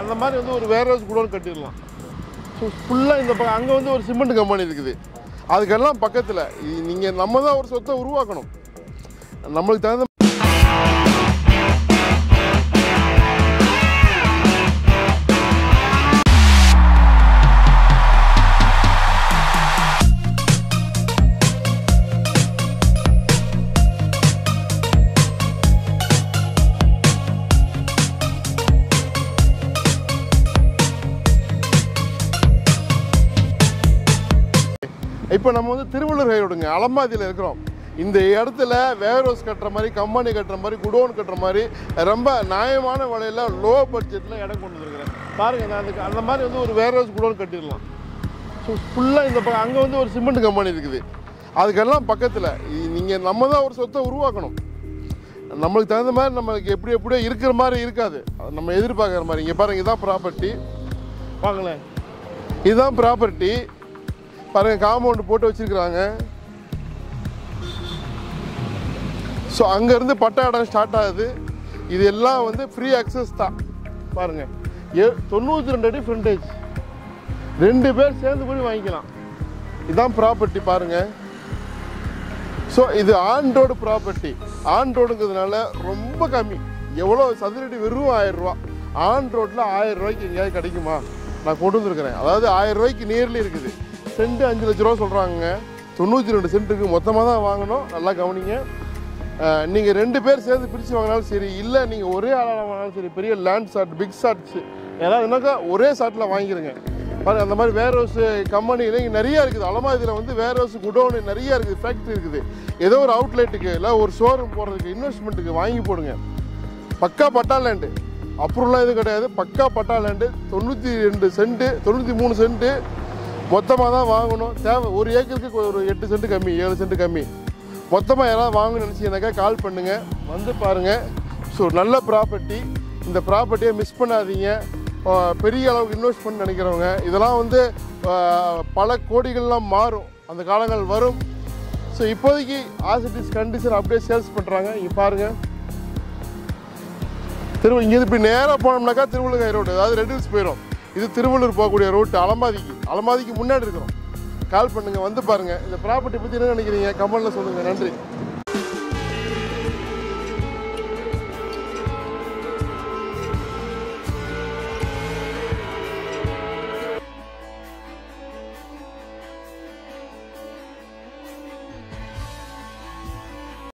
அந்த மாதிரி வந்து ஒரு வேர்ஹவுஸ் குடோன் கட்டிடலாம். ஸோ ஃபுல்லாக இந்த பக்கம் அங்கே வந்து ஒரு சிமெண்ட் கம்பெனி இருக்குது, அதுக்கெல்லாம் பக்கத்தில் நீங்கள் நம்ம தான் ஒரு சொத்தை உருவாக்கணும். நம்மளுக்கு தகுந்த இப்போ நம்ம வந்து திருவள்ளூர் ஹைரோடுங்க அலமாதியில் இருக்கிறோம். இந்த இடத்துல வேர் ஹவுஸ் கட்டுற மாதிரி, கம்பெனி கட்டுற மாதிரி, குடோன் கட்டுற மாதிரி ரொம்ப நியாயமான விலையில் லோ பட்ஜெட்டில் இடம் கொண்டு வந்துருக்குறேன். பாருங்கள், அதுக்கு அந்த மாதிரி வந்து ஒரு வேர் ஹவுஸ் குடோன் கட்டிடலாம். ஸோ ஃபுல்லாக இந்த பக்கம் அங்கே வந்து ஒரு சிமெண்ட் கம்பெனி இருக்குது, அதுக்கெல்லாம் பக்கத்தில் நீங்கள் நம்ம தான் ஒரு சொத்தை உருவாக்கணும். நம்மளுக்கு தகுந்த மாதிரி நம்மளுக்கு எப்படியோ இருக்கிற மாதிரி இருக்காது, நம்ம எதிர்பார்க்குற மாதிரி. இங்கே பாருங்கள், இதுதான் ப்ராப்பர்ட்டி. வாங்களேன், இதுதான் ப்ராப்பர்ட்டி. பாருங்கள், காம்பவுண்டு போட்டு வச்சுருக்குறாங்க. ஸோ அங்கேருந்து பட்டா இடம் ஸ்டார்ட் ஆகுது. இது எல்லாம் வந்து ஃப்ரீ அக்சஸ் தான். பாருங்கள், 92 அடி ஃப்ரண்டேஜ், 2 பேர் சேர்ந்து போய் வாங்கிக்கலாம். இதுதான் ப்ராப்பர்ட்டி பாருங்கள். ஸோ இது ஆன் ரோடு ப்ராப்பர்ட்டி. ஆன் ரோடுங்கிறதுனால ரொம்ப கம்மி. எவ்வளோ சதுரடி? வெறும் 1000 ரூபா. ஆன் ரோட்டில் 1000 ரூபாய்க்கு எங்கேயாவது கிடைக்குமா? நான் கொண்டு வந்துருக்கிறேன். அதாவது 1000 ரூபாய்க்கு நேரில் இருக்குது. சென்ட் 5 லட்ச ரூபா சொல்கிறாங்க. 92 சென்ட்டுக்கு மொத்தமாக தான் வாங்கணும். நல்லா கவனிங்க. நீங்கள் 2 பேர் சேர்ந்து பிரித்து வாங்கினாலும் சரி, இல்லை நீங்கள் ஒரே ஆளாக வாங்கினாலும் சரி, பெரிய லேண்ட் ஷாட், பிக் ஷாட்ஸு ஏதாவது என்னக்கா ஒரே ஷாட்டில் வாங்கிடுங்க. பாருங்கள், அந்த மாதிரி வேர் ஹவுஸு கம்பெனியில் இங்கே நிறையா இருக்குது. அலமாதியில் வந்து வேர் ஹவுஸ் குடோனு நிறையா இருக்குது, ஃபேக்ட்ரி இருக்குது. ஏதோ ஒரு அவுட்லெட்டுக்கு இல்லை ஒரு ஷோரூம் போடுறதுக்கு, இன்வெஸ்ட்மெண்ட்டுக்கு வாங்கி போடுங்க. பக்கா பட்டா லேண்டு, அப்புறம்லாம் எதுவும் கிடையாது. பக்கா பட்டா லேண்டு, 92 சென்ட்டு, 93 சென்ட்டு மொத்தமாக தான் வாங்கணும். தேவை ஒரு ஏக்கருக்கு ஒரு 8 சென்ட் கம்மி, 7 சென்ட் கம்மி. மொத்தமாக யாராவது வாங்கணும்னு நினச்சிங்கனாக்கா கால் பண்ணுங்கள், வந்து பாருங்கள். ஸோ நல்ல ப்ராப்பர்ட்டி. இந்த ப்ராப்பர்ட்டியை மிஸ் பண்ணாதீங்க. பெரிய அளவுக்கு இன்வெஸ்ட்மெண்ட் நினைக்கிறவங்க, இதெல்லாம் வந்து பல கோடிகள்லாம் மாறும், அந்த காலங்கள் வரும். ஸோ இப்போதைக்கு ஆசிட்டிஸ் கண்டிஷன் அப்படியே சேல்ஸ் பண்ணுறாங்க. இங்கே பாருங்கள், இங்கேருந்து இப்படி நேராக போனோம்னாக்கா திருவள்ளூர் ஹைரோடு, அதாவது ரெடில்ஸ் போயிடும். இது திருவள்ளூர் போகக்கூடிய ரூட் அலமாதிக்கு. அலமாதிக்கு முன்னாடி இருக்கிறோம். கால் பண்ணுங்கள், வந்து பாருங்கள். இந்த ப்ராப்பர்ட்டி பற்றி என்ன நினைக்கிறீங்க கமெண்டில் சொல்லுங்கள். நன்றி.